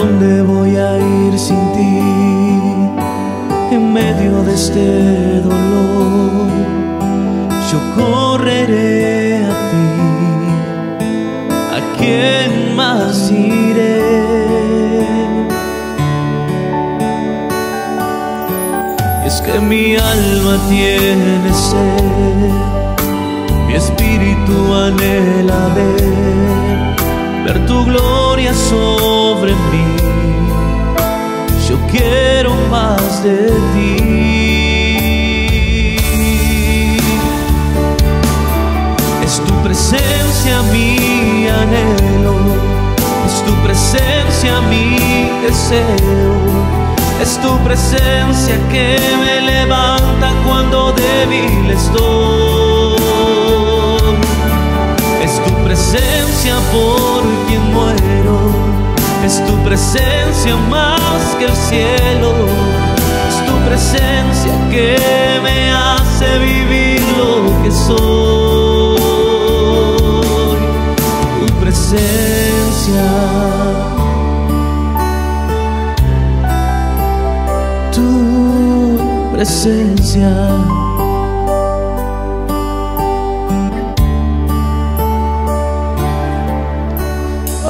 ¿Dónde voy a ir sin ti? En medio de este dolor, yo correré a ti. ¿A quién más iré? Es que mi alma tiene sed, mi espíritu anhela ver tu gloria sobre mí. Yo quiero más de ti. Es tu presencia mi anhelo, es tu presencia mi deseo, es tu presencia que me levanta cuando débil estoy. Es tu presencia por quien muero, es tu presencia más que el cielo, es tu presencia que me hace vivir lo que soy. Tu presencia, tu presencia.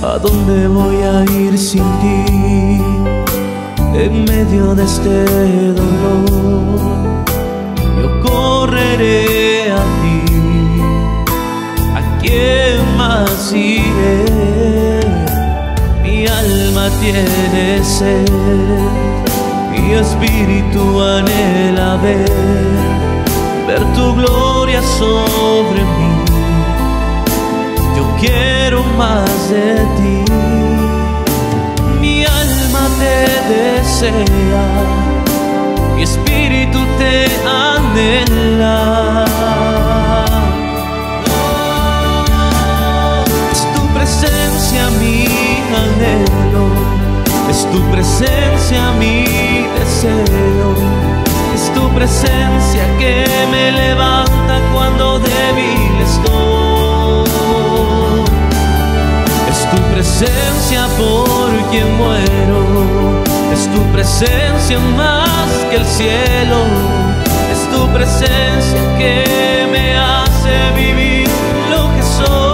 ¿A dónde voy a ir sin ti? En medio de este dolor, yo correré a ti. ¿A quién más iré? Mi alma tiene sed, mi espíritu anhela ver tu gloria sobre mí. Quiero más de ti, mi alma te desea, mi espíritu te anhela. Es tu presencia mi anhelo, es tu presencia mi deseo, es tu presencia que me levanta cuando débil estoy. Es tu presencia por quien muero, es tu presencia más que el cielo, es tu presencia que me hace vivir lo que soy.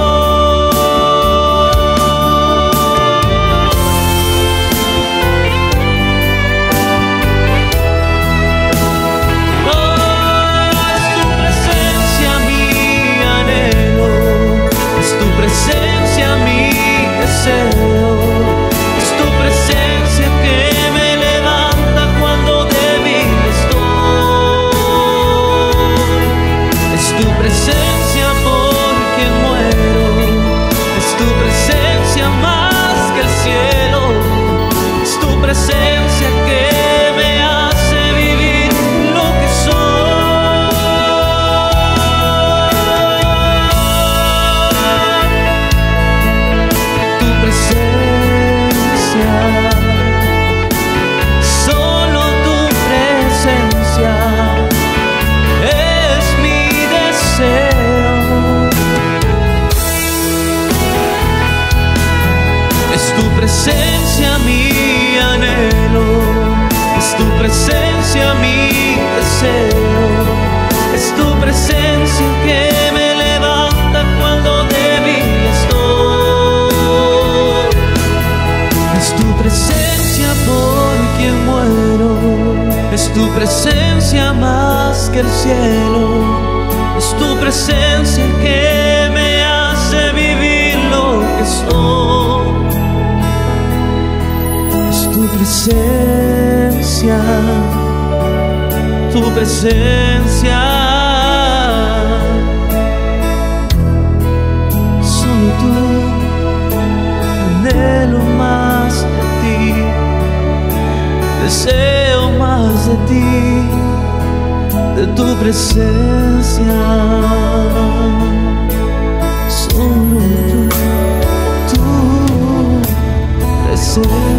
Solo tu presencia.